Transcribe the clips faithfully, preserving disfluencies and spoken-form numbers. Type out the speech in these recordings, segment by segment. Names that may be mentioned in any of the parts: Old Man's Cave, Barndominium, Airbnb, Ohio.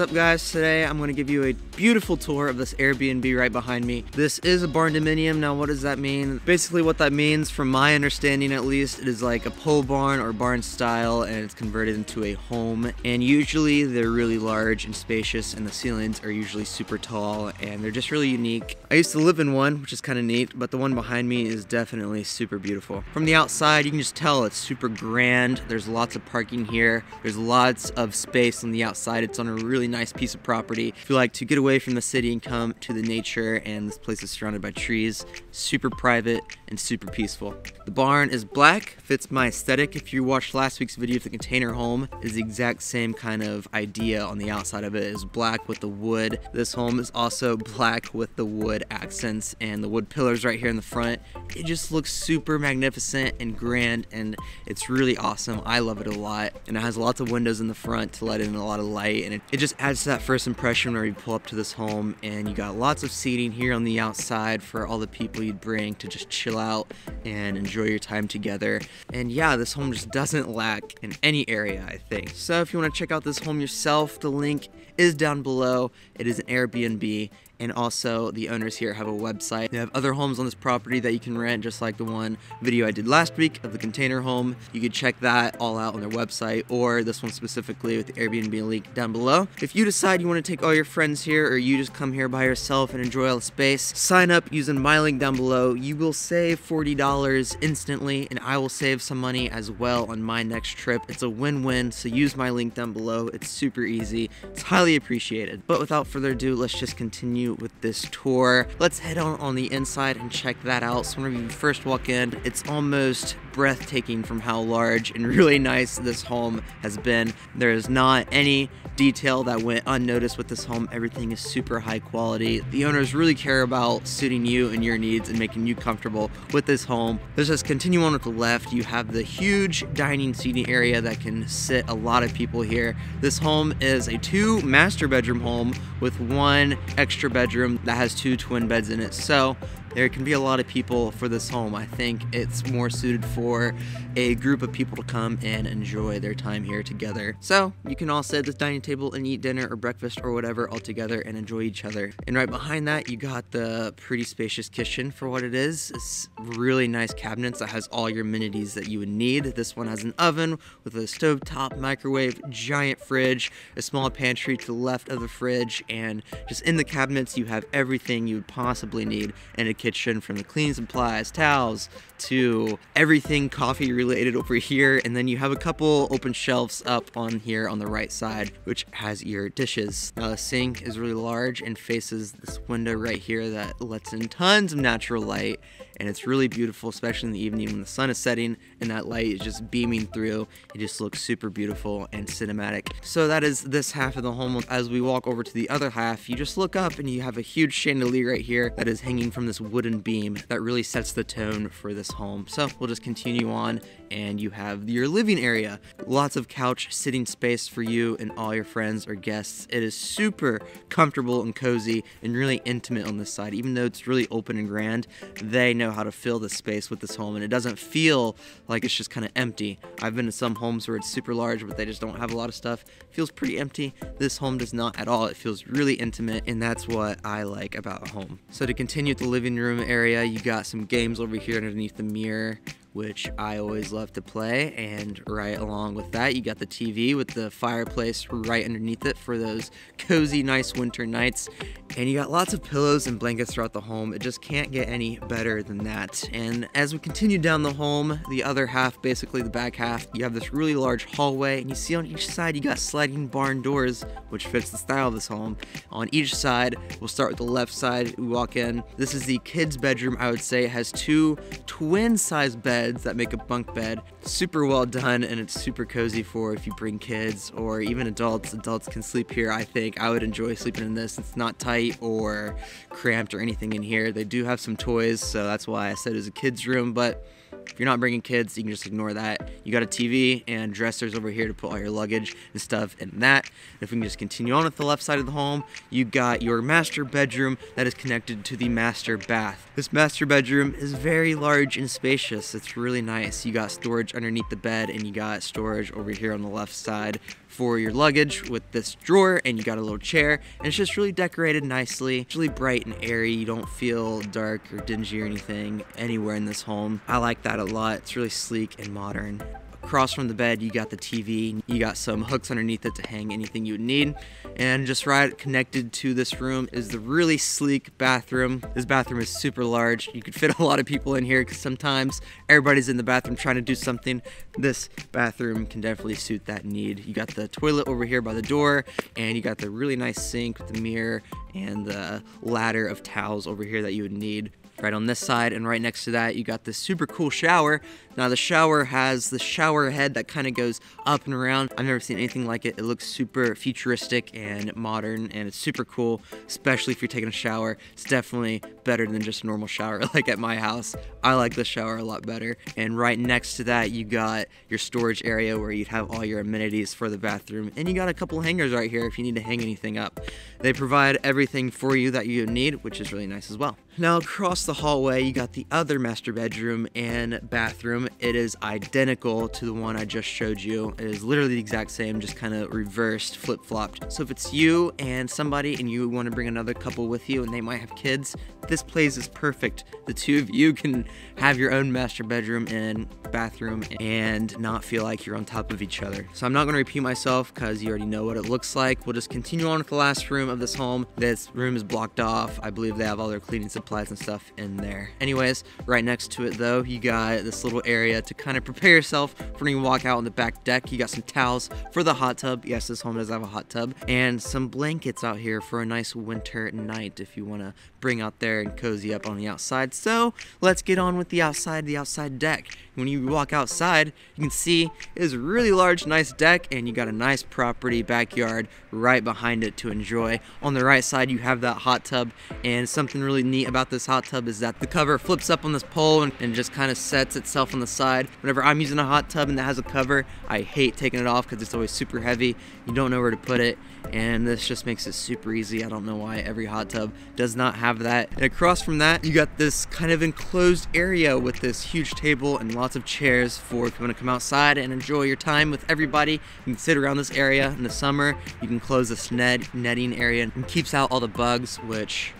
is up, guys? Today I'm gonna give you a beautiful tour of this Airbnb right behind me. This is a Barndominium. Now what does that mean? Basically what that means, from my understanding at least, it is like a pole barn or barn style, and it's converted into a home. And usually they're really large and spacious, and the ceilings are usually super tall, and they're just really unique. I used to live in one, which is kind of neat, but the one behind me is definitely super beautiful. From the outside, you can just tell it's super grand. There's lots of parking here. There's lots of space on the outside. It's on a really nice piece of property. If you like to get away from the city and come to the nature, and this place is surrounded by trees, super private and super peaceful. The barn is black, fits my aesthetic. If you watched last week's video of the container home, is the exact same kind of idea. On the outside of it is black with the wood. This home is also black with the wood accents and the wood pillars right here in the front. It just looks super magnificent and grand, and it's really awesome. I love it a lot, and it has lots of windows in the front to let in a lot of light, and it, it just adds to that first impression where you pull up to this home. And you got lots of seating here on the outside for all the people you'd bring to just chill out and enjoy your time together. And yeah, this home just doesn't lack in any area, I think. So if you want to check out this home yourself, the link is down below. It is an Airbnb, and also the owners here have a website. They have other homes on this property that you can rent, just like the one video I did last week of the container home. You could check that all out on their website, or this one specifically with the Airbnb link down below. If you decide you want to take all your friends here, or you just come here by yourself and enjoy all the space, sign up using my link down below. You will save forty dollars instantly, and I will save some money as well on my next trip. It's a win-win, so use my link down below. It's super easy. It's highly appreciated. But without further ado, let's just continue with this tour. Let's head on on the inside and check that out. So whenever you first walk in, it's almost breathtaking from how large and really nice this home has been. There is not any detail that went unnoticed with this home. Everything is super high quality. The owners really care about suiting you and your needs and making you comfortable with this home. Let's just continue on with the left. You have the huge dining seating area that can sit a lot of people here. This home is a two master bedroom home with one extra bedroom bedroom that has two twin beds in it, so there can be a lot of people for this home. I think it's more suited for a group of people to come and enjoy their time here together. So you can all sit at this dining table and eat dinner or breakfast or whatever all together and enjoy each other. And right behind that, you got the pretty spacious kitchen for what it is. It's really nice cabinets that has all your amenities that you would need. This one has an oven with a stove top, microwave, giant fridge, a small pantry to the left of the fridge, and just in the cabinets you have everything you would possibly need. And it kitchen, from the cleaning supplies, towels, to everything coffee related over here. And then you have a couple open shelves up on here on the right side, which has your dishes. Now the sink is really large and faces this window right here that lets in tons of natural light, and it's really beautiful, especially in the evening when the sun is setting and that light is just beaming through. It just looks super beautiful and cinematic. So that is this half of the home. As we walk over to the other half, you just look up and you have a huge chandelier right here that is hanging from this wooden beam that really sets the tone for this home. So we'll just continue on, and you have your living area. Lots of couch sitting space for you and all your friends or guests. It is super comfortable and cozy and really intimate on this side. Even though it's really open and grand, they know how to fill the space with this home, and it doesn't feel like it's just kind of empty. I've been to some homes where it's super large but they just don't have a lot of stuff. It feels pretty empty. This home does not at all. It feels really intimate, and that's what I like about a home. So to continue the living room area, you got some games over here underneath the mirror, which I always love to play. And right along with that, you got the T V with the fireplace right underneath it for those cozy, nice winter nights. And you got lots of pillows and blankets throughout the home. It just can't get any better than that. And as we continue down the home, the other half, basically the back half, you have this really large hallway, and you see on each side you got sliding barn doors, which fits the style of this home. On each side, we'll start with the left side. We walk in. This is the kids' bedroom, I would say. It has two twin-sized beds that make a bunk bed. Super well done, and it's super cozy for if you bring kids or even adults. Adults can sleep here, I think. I would enjoy sleeping in this. It's not tight or cramped or anything in here. They do have some toys, so that's why I said it was a kid's room, but if you're not bringing kids, you can just ignore that. You got a T V and dressers over here to put all your luggage and stuff in that. And if we can just continue on with the left side of the home, you got your master bedroom that is connected to the master bath. This master bedroom is very large and spacious. It's really nice. You got storage underneath the bed, and you got storage over here on the left side for your luggage with this drawer, and you got a little chair, and it's just really decorated nicely. It's really bright and airy. You don't feel dark or dingy or anything anywhere in this home. I like that a lot. It's really sleek and modern. Across from the bed, you got the T V, you got some hooks underneath it to hang anything you would need, and just right connected to this room is the really sleek bathroom. This bathroom is super large. You could fit a lot of people in here because sometimes everybody's in the bathroom trying to do something. This bathroom can definitely suit that need. You got the toilet over here by the door, and you got the really nice sink with the mirror and the ladder of towels over here that you would need. Right on this side and right next to that, you got this super cool shower. Now the shower has the shower head that kind of goes up and around. I've never seen anything like it. It looks super futuristic and modern, and it's super cool, especially if you're taking a shower. It's definitely better than just a normal shower like at my house. I like the shower a lot better. And right next to that, you got your storage area where you'd have all your amenities for the bathroom, and you got a couple hangers right here if you need to hang anything up. They provide everything for you that you need, which is really nice as well. Now across the The hallway, you got the other master bedroom and bathroom. It is identical to the one I just showed you. It is literally the exact same, just kind of reversed, flip-flopped. So if it's you and somebody and you want to bring another couple with you and they might have kids, this place is perfect. The two of you can have your own master bedroom and bathroom and not feel like you're on top of each other. So I'm not going to repeat myself because you already know what it looks like. We'll just continue on with the last room of this home. This room is blocked off. I believe they have all their cleaning supplies and stuff in there. Anyways, right next to it though, you got this little area to kind of prepare yourself for when you walk out on the back deck. You got some towels for the hot tub. Yes, this home does have a hot tub, and some blankets out here for a nice winter night if you want to bring out there and cozy up on the outside. So let's get on with the outside, the outside deck. When you walk outside, you can see it's a really large, nice deck, and you got a nice property backyard right behind it to enjoy. On the right side, you have that hot tub, and something really neat about this hot tub is that the cover flips up on this pole and, and just kind of sets itself on the side. Whenever I'm using a hot tub and that has a cover, I hate taking it off because it's always super heavy. You don't know where to put it, and this just makes it super easy. I don't know why every hot tub does not have that. And across from that, you got this kind of enclosed area with this huge table and lots of chairs for if you want to come outside and enjoy your time with everybody. You can sit around this area in the summer. You can close this net netting area and keeps out all the bugs, which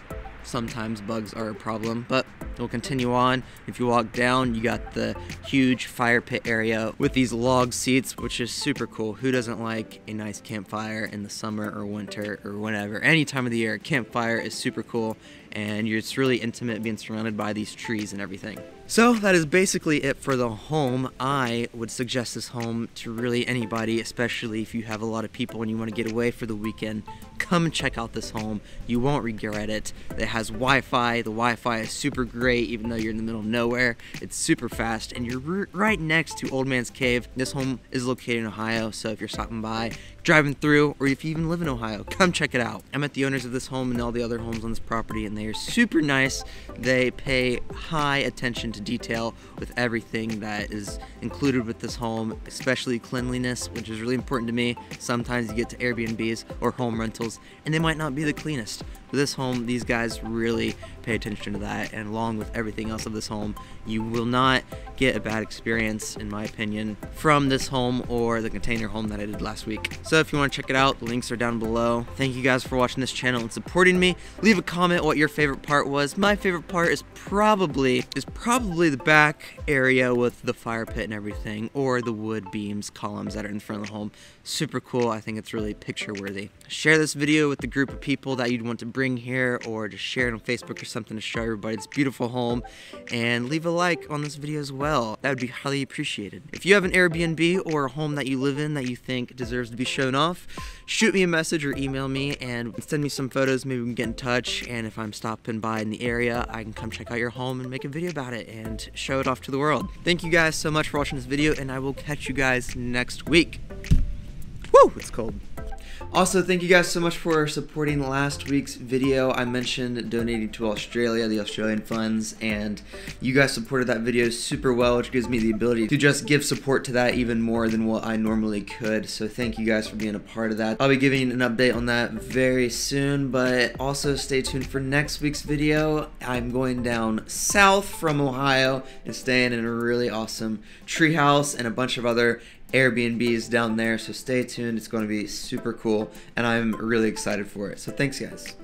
sometimes bugs are a problem, but we'll continue on. If you walk down, you got the huge fire pit area with these log seats, which is super cool. Who doesn't like a nice campfire in the summer or winter or whenever? Any time of the year, campfire is super cool, and you're just really intimate being surrounded by these trees and everything. So that is basically it for the home. I would suggest this home to really anybody, especially if you have a lot of people and you want to get away for the weekend. Come check out this home. You won't regret it. It has Wi-Fi. The Wi-Fi is super great, even though you're in the middle of nowhere. It's super fast, and you're right next to Old Man's Cave. This home is located in Ohio, so if you're stopping by, driving through, or if you even live in Ohio, come check it out. I met the owners of this home and all the other homes on this property, and they are super nice. They pay high attention to detail with everything that is included with this home, especially cleanliness, which is really important to me. Sometimes you get to Airbnbs or home rentals and they might not be the cleanest. With this home, these guys really pay attention to that, and along with everything else of this home, you will not get a bad experience, in my opinion, from this home or the container home that I did last week. So if you want to check it out, the links are down below. Thank you guys for watching this channel and supporting me. Leave a comment what your favorite part was. My favorite part is probably is probably the back area with the fire pit and everything, or the wood beams, columns that are in front of the home. Super cool. I think it's really picture worthy. Share this video with the group of people that you'd want to bring Bring here, or just share it on Facebook or something to show everybody this beautiful home, and leave a like on this video as well. That would be highly appreciated. If you have an Airbnb or a home that you live in that you think deserves to be shown off, shoot me a message or email me and send me some photos. Maybe we can get in touch, and if I'm stopping by in the area, I can come check out your home and make a video about it and show it off to the world. Thank you guys so much for watching this video, and I will catch you guys next week. Woo, it's cold. Also, thank you guys so much for supporting last week's video. I mentioned donating to Australia, the Australian funds, and you guys supported that video super well, which gives me the ability to just give support to that even more than what I normally could. So thank you guys for being a part of that. I'll be giving an update on that very soon, but also stay tuned for next week's video. I'm going down south from Ohio and staying in a really awesome treehouse and a bunch of other Airbnbs down there, so stay tuned. It's going to be super cool, and I'm really excited for it. So thanks, guys.